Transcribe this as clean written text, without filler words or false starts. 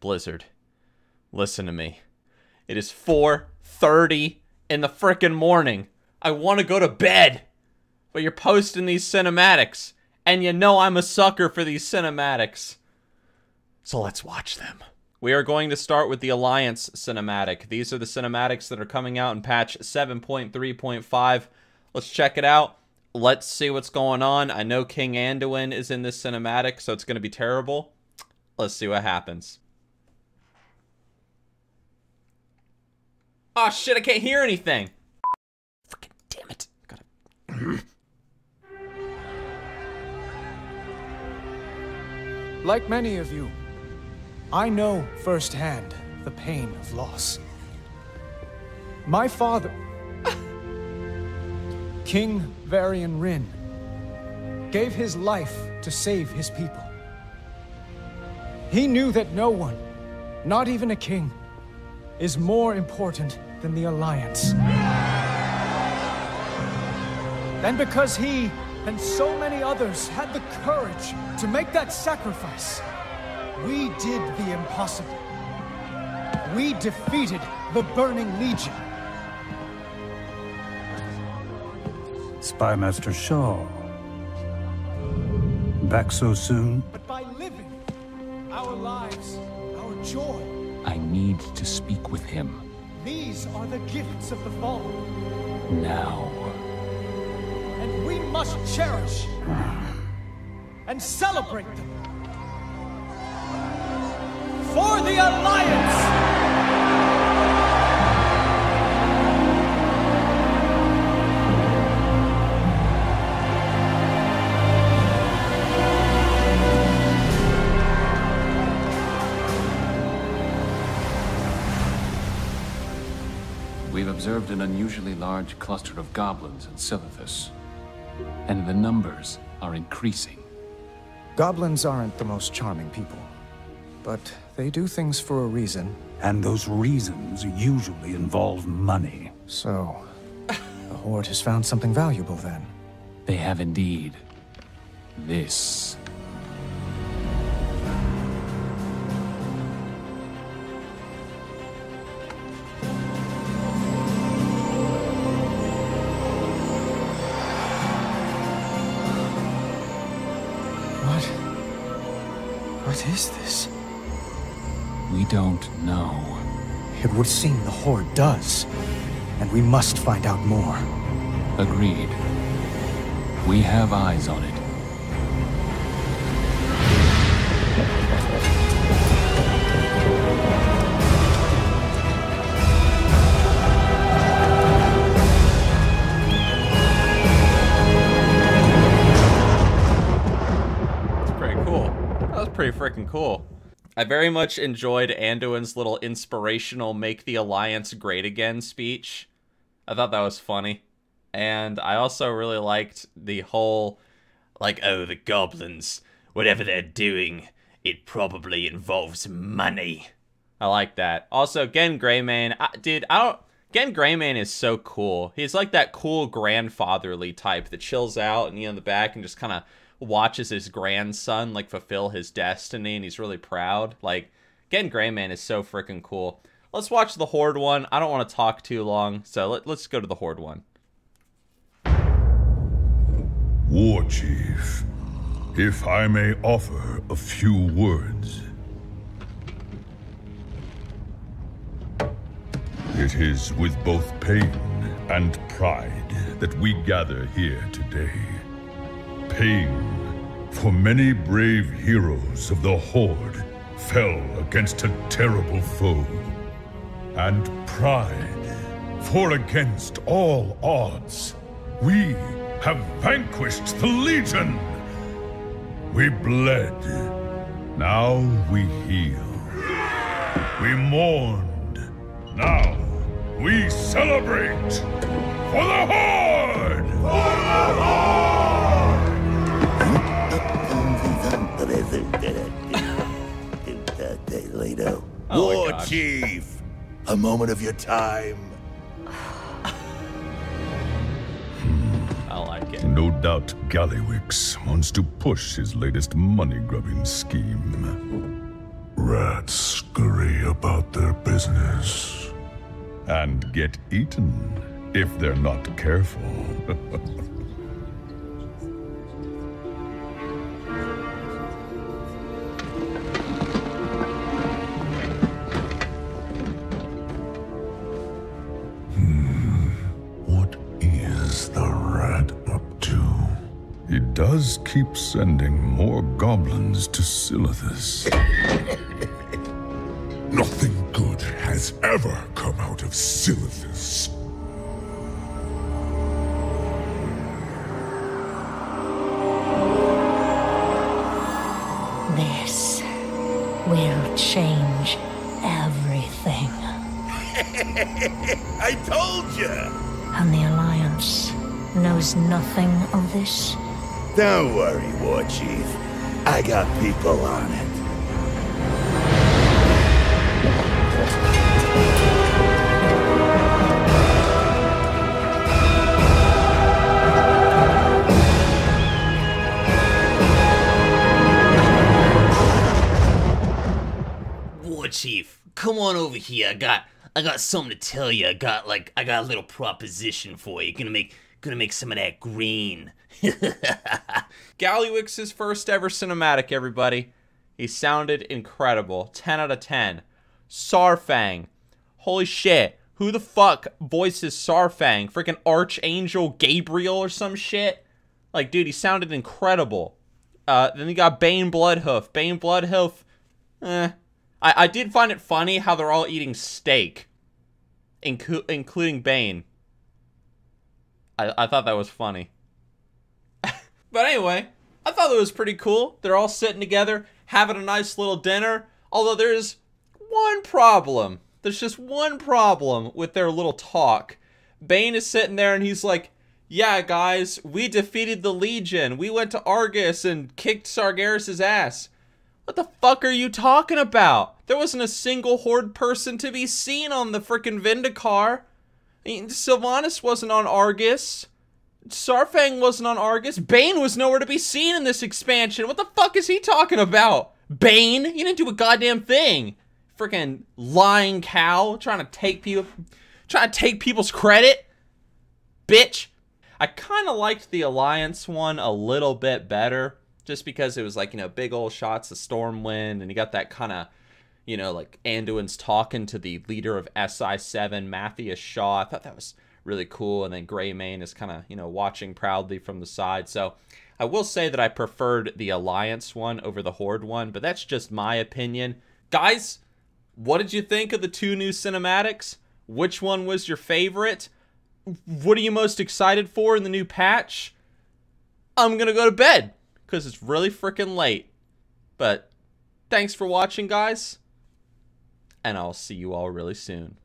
Blizzard, listen to me. It is 4:30 in the frickin' morning. I want to go to bed. But you're posting these cinematics. And you know I'm a sucker for these cinematics. So let's watch them. We are going to start with the Alliance cinematic. These are the cinematics that are coming out in patch 7.3.5. Let's check it out. Let's see what's going on. I know King Anduin is in this cinematic, so it's going to be terrible. Let's see what happens. Oh shit, I can't hear anything. Fucking damn it. Gotta... Like many of you, I know firsthand the pain of loss. My father, King Varian Wrynn, gave his life to save his people. He knew that no one, not even a king, is more important than the Alliance. And because he and so many others had the courage to make that sacrifice, we did the impossible. We defeated the Burning Legion. Spymaster Shaw. Back so soon? But by living, our lives, our joy. I need to speak with him. These are the gifts of the fallen. Now. And we must cherish and celebrate them. For the Alliance! We've observed an unusually large cluster of goblins in Silithus, and the numbers are increasing. Goblins aren't the most charming people, but they do things for a reason. And those reasons usually involve money. So, the Horde has found something valuable then? They have indeed. This. What is this? We don't know. It would seem the Horde does, and we must find out more. Agreed. We have eyes on it. Pretty freaking cool. I very much enjoyed Anduin's little inspirational "Make the Alliance Great Again" speech. I thought that was funny. And I also really liked the whole, like, oh, the goblins, whatever they're doing, it probably involves money. I like that. Also, Genn Greymane, Genn Greymane is so cool. He's like that cool grandfatherly type that chills out and, you know, in the back and just kind of watches his grandson, like, fulfill his destiny, and he's really proud. Like, Genn Greymane is so freaking cool. Let's watch the Horde one. I don't want to talk too long, so let's go to the Horde one. War Chief, if I may offer a few words. It is with both pain and pride that we gather here today. Pain, for many brave heroes of the Horde fell against a terrible foe. And pride, for against all odds, we have vanquished the Legion. We bled, now we heal. We mourned, now we celebrate. For the Horde! For the Horde! Oh, War Chief, a moment of your time. I like it. No doubt Gallywix wants to push his latest money-grubbing scheme. Rats scurry about their business. And get eaten if they're not careful. Does keep sending more goblins to Silithus. Nothing good has ever come out of Silithus. This will change everything. I told you! And the Alliance knows nothing of this. Don't worry, War Chief. I got people on it. War Chief, come on over here. I got something to tell you. I got a little proposition for you. Gonna make some of that green. Gallywix's first ever cinematic, everybody. He sounded incredible. 10 out of 10. Sarfang. Holy shit. Who the fuck voices Sarfang? Freaking Archangel Gabriel or some shit? Like, dude, he sounded incredible. Then you got Bane Bloodhoof. Bane Bloodhoof. I did find it funny how they're all eating steak. Including Bane. I thought that was funny. But anyway, I thought it was pretty cool. They're all sitting together, having a nice little dinner. Although there's one problem. There's just one problem with their little talk. Bane is sitting there and he's like, yeah, guys, we defeated the Legion. We went to Argus and kicked Sargeras's ass. What the fuck are you talking about? There wasn't a single Horde person to be seen on the frickin' Vindicar. Sylvanas wasn't on Argus. Sarfang wasn't on Argus. Bane was nowhere to be seen in this expansion. What the fuck is he talking about? Bane? You didn't do a goddamn thing. Freaking lying cow trying to take people's credit. Bitch. I kind of liked the Alliance one a little bit better just because it was like, you know, big old shots of Stormwind and you got that kind of, you know, like Anduin's talking to the leader of SI7, Matthias Shaw. I thought that was really cool. And then Greymane is kind of, you know, watching proudly from the side. So I will say that I preferred the Alliance one over the Horde one, but that's just my opinion. Guys, what did you think of the two new cinematics? Which one was your favorite? What are you most excited for in the new patch? I'm going to go to bed because it's really freaking late. But thanks for watching, guys. And I'll see you all really soon.